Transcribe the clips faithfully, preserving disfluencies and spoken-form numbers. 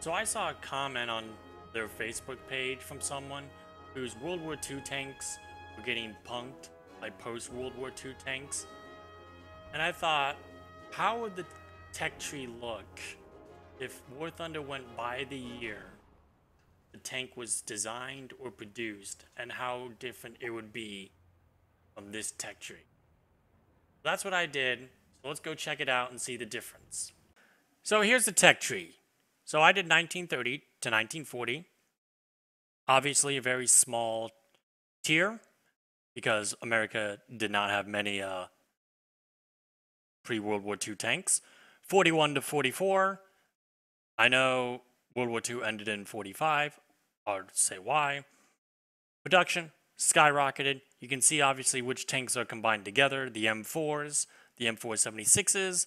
So I saw a comment on their Facebook page from someone whose World War Two tanks were getting punked by post-World War Two tanks. And I thought, how would the tech tree look if War Thunder went by the year the tank was designed or produced, and how different it would be from this tech tree? That's what I did, so let's go check it out and see the difference. So here's the tech tree. So I did nineteen thirty to nineteen forty. Obviously a very small tier, because America did not have many uh, pre-World War Two tanks. forty-one to forty-four. I know World War Two ended in forty-five. Hard to say why. Production skyrocketed. You can see obviously which tanks are combined together. The M fours, the M four seventy-sixes,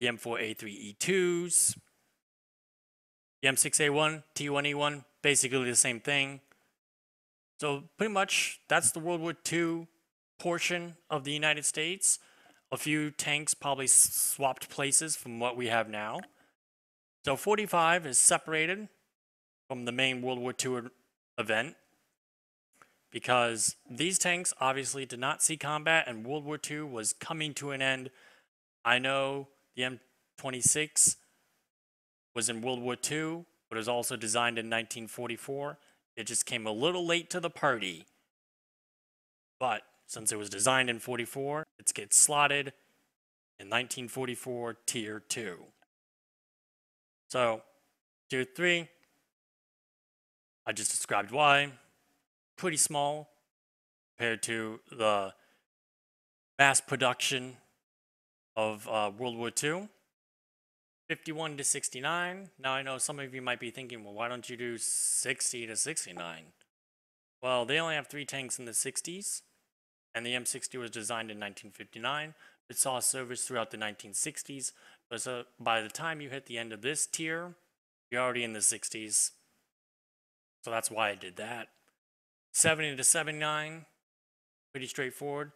the M four A three E twos, the M six A one, T one E one, basically the same thing. So pretty much that's the World War Two portion of the United States. A few tanks probably swapped places from what we have now. So forty-five is separated from the main World War Two event, because these tanks obviously did not see combat and World War Two was coming to an end. I know the M twenty-six was in World War Two, but it was also designed in nineteen forty-four. It just came a little late to the party. But since it was designed in forty-four, it gets slotted in nineteen forty-four Tier two. So, Tier three, I just described why. Pretty small compared to the mass production of uh, World War Two. fifty-one to sixty-nine. Now I know some of you might be thinking, well, why don't you do sixty to sixty-nine? Well, they only have three tanks in the sixties, and the M sixty was designed in nineteen fifty-nine. It saw service throughout the nineteen sixties, but so by the time you hit the end of this tier, you're already in the sixties. So that's why I did that. seventy to seventy-nine, pretty straightforward.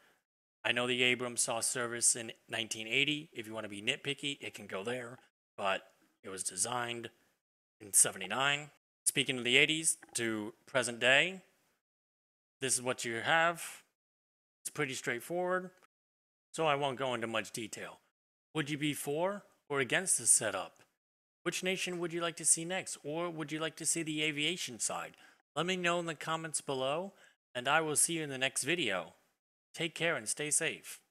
I know the Abrams saw service in nineteen eighty. If you want to be nitpicky, it can go there, but it was designed in seventy-nine. Speaking of the eighties to present day, this is what you have. It's pretty straightforward, so I won't go into much detail. Would you be for or against this setup? Which nation would you like to see next, or would you like to see the aviation side? Let me know in the comments below, and I will see you in the next video. Take care and stay safe.